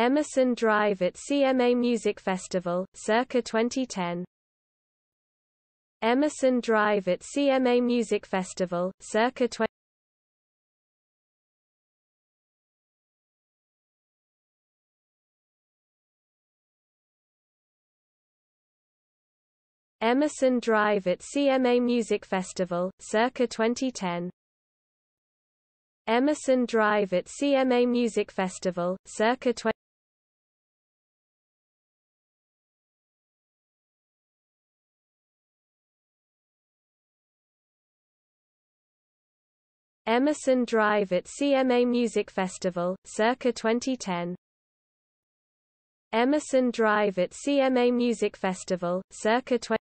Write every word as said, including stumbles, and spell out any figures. Emerson Drive at C M A Music Festival, circa twenty ten. Emerson Drive at C M A Music Festival, circa twenty ten. Emerson Drive at C M A Music Festival, circa twenty ten. Emerson Drive at C M A Music Festival, circa twenty ten. Emerson Drive at C M A Music Festival, circa twenty ten. Emerson Drive at C M A Music Festival, circa twenty ten.